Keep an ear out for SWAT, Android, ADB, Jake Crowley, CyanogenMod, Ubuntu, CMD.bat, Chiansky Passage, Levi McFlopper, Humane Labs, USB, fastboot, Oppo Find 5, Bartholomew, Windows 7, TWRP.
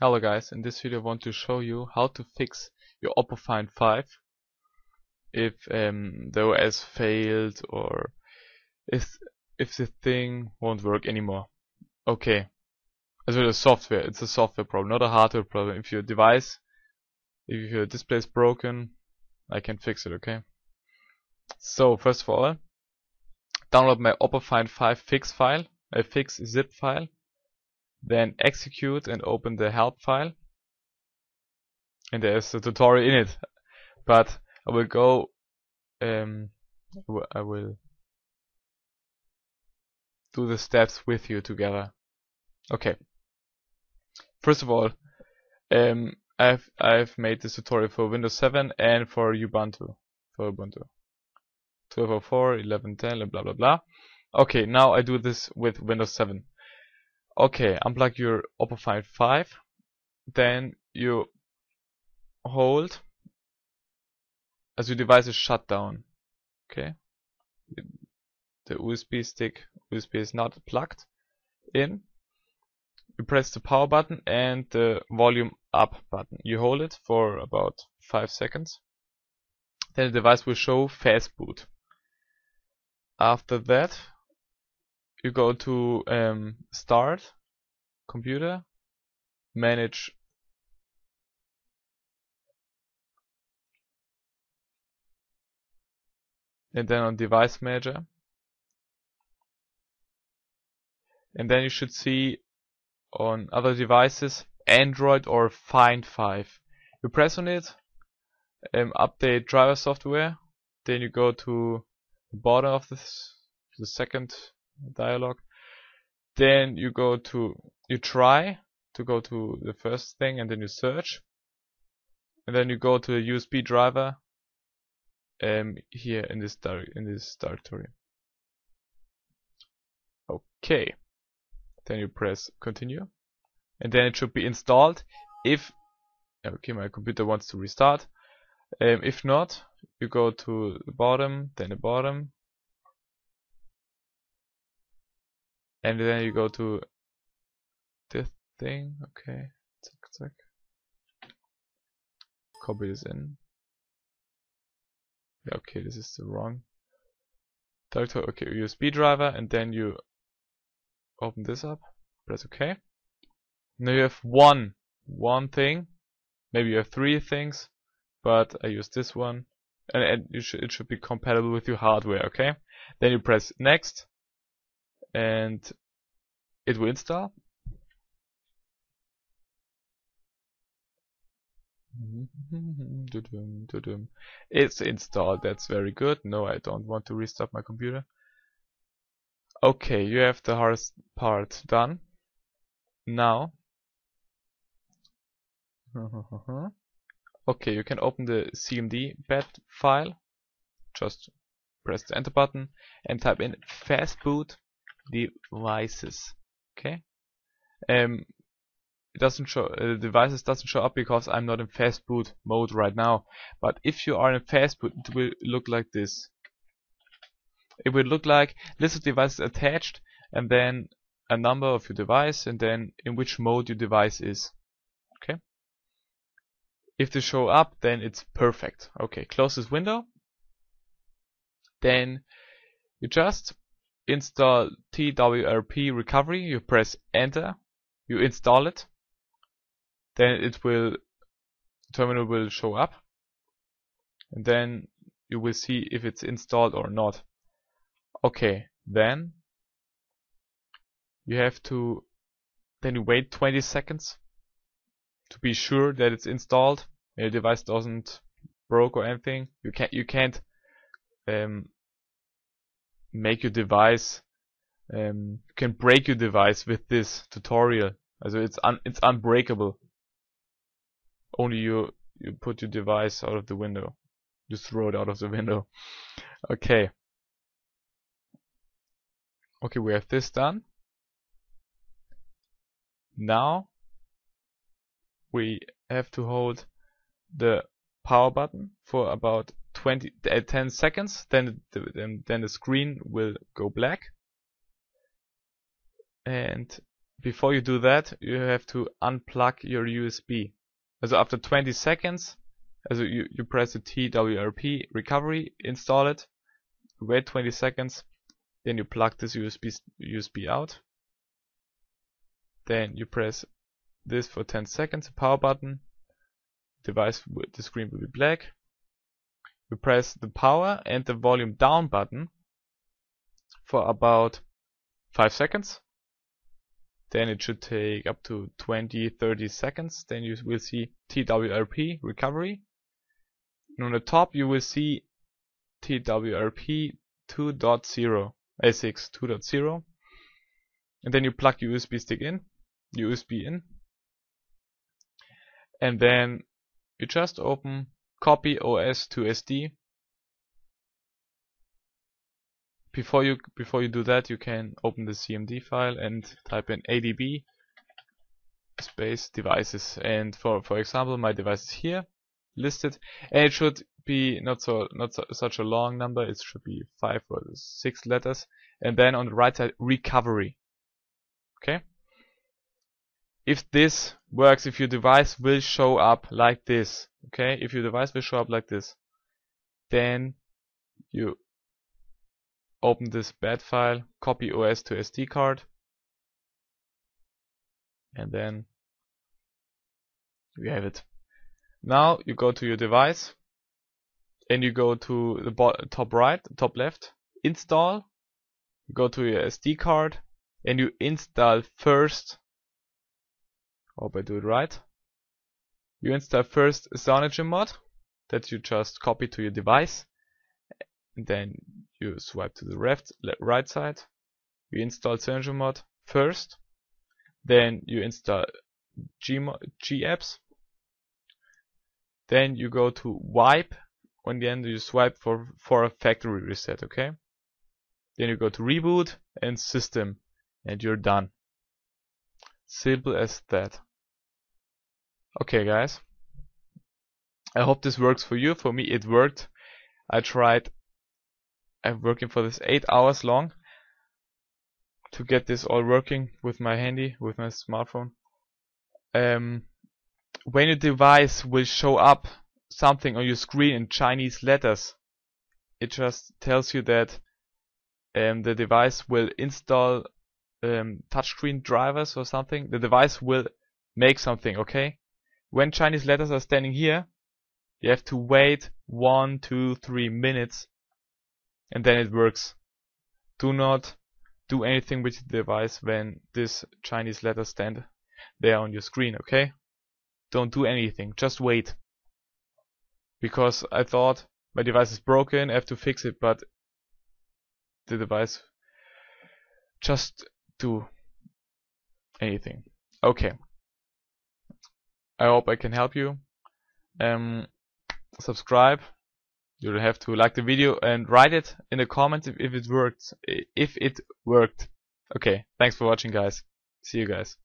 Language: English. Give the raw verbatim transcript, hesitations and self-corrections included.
Hello guys, in this video I want to show you how to fix your Oppo Find five if um, the O S failed or if, if the thing won't work anymore. Okay, as well as software, it's a software problem, not a hardware problem. If your device, if your display is broken, I can fix it, okay? So first of all, download my Oppo Find five fix file, a fix zip file. Then execute and open the help file, and there is a tutorial in it, but I will go um, I will do the steps with you together. Okay, first of all, um, I've, I've made this tutorial for Windows seven and for Ubuntu for Ubuntu twelve oh four, eleven ten, blah blah blah. Okay, now I do this with Windows seven. Okay, unplug your Oppo Find five, then you hold as your device is shut down. Okay, the U S B stick, U S B is not plugged in. You press the power button and the volume up button. You hold it for about five seconds. Then the device will show fastboot. After that, you go to um, Start, Computer, Manage and then on Device Manager, and then you should see on other devices Android or Find five. You press on it, um, update driver software, then you go to the bottom of this, the second dialog, then you go to, you try to go to the first thing and then you search, and then you go to the U S B driver um, here in this in this directory. Okay, then you press continue and then it should be installed. If okay, my computer wants to restart, um, if not, you go to the bottom, then the bottom, and then you go to this thing. Okay, zack, zack. Copy this in. Yeah, okay, this is the wrong directory. Okay, U S B driver, and then you open this up, press OK. Now you have one one thing, maybe you have three things, but I use this one, and, and you sh it should be compatible with your hardware. Okay, then you press next and it will install. It's installed, that's very good. No, I don't want to restart my computer. Okay, you have the hardest part done. Now, okay, you can open the C M D dot bat file. Just press the enter button and type in fastboot devices. Okay, um, it doesn't show, uh, devices doesn't show up because I'm not in fastboot mode right now, but if you are in fastboot it will look like this. It will look like list of devices attached and then a number of your device and then in which mode your device is. Okay, if they show up then it's perfect. Okay, close this window, then you just install T W R P recovery, you press enter, you install it, then it will, terminal will show up, and then you will see if it's installed or not. Okay, then you have to, then you wait twenty seconds to be sure that it's installed and your device doesn't broke or anything. You can't, you can't um, make your device, um, you can break your device with this tutorial. Also it's un it's unbreakable. Only you you put your device out of the window, you throw it out of the window. Okay. Okay, we have this done. Now we have to hold the power button for about twenty, uh, ten seconds, then the, then the screen will go black, and Before you do that, you have to unplug your U S B. So after twenty seconds, as you, you press the T W R P recovery, install it, wait twenty seconds, then you plug this U S B U S B out. Then you press this for ten seconds, the power button. Device, the screen will be black. You press the power and the volume down button for about five seconds. Then it should take up to twenty to thirty seconds. Then you will see T W R P recovery. And on the top you will see T W R P two point oh, A six two point oh. And then you plug your U S B stick in, U S B in. And then you just open copy O S to S D. Before you before you do that, you can open the C M D file and type in A D B space devices. And for for example, my device is here listed, and it should be not so not so, such a long number. It should be five or six letters. And then on the right side, recovery. Okay. If this works, if your device will show up like this, okay, if your device will show up like this, then you open this bat file, copy O S to S D card, and then you have it. Now you go to your device and you go to the top right, top left, install, you go to your S D card and you install first. Hope I do it right. You install first CyanogenMod that you just copy to your device, and then you swipe to the left, right side. You install CyanogenMod first, then you install G apps. Then you go to wipe, and then you swipe for for a factory reset. Okay. Then you go to reboot and system, and you're done. Simple as that. Okay guys, I hope this works for you. For me it worked. I tried, I'm working for this eight hours long to get this all working with my handy, with my smartphone. Um, when your device will show up something on your screen in Chinese letters, it just tells you that um, the device will install um, touchscreen drivers or something. The device will make something, okay? When Chinese letters are standing here, you have to wait one, two, three minutes and then it works. Do not do anything with the device when this Chinese letters stand there on your screen, okay? Don't do anything, just wait. Because I thought my device is broken, I have to fix it, but the device just do anything. Okay. I hope I can help you. Um, subscribe. You'll have to like the video and write it in the comments if, if it worked. If it worked. Okay. Thanks for watching, guys. See you guys.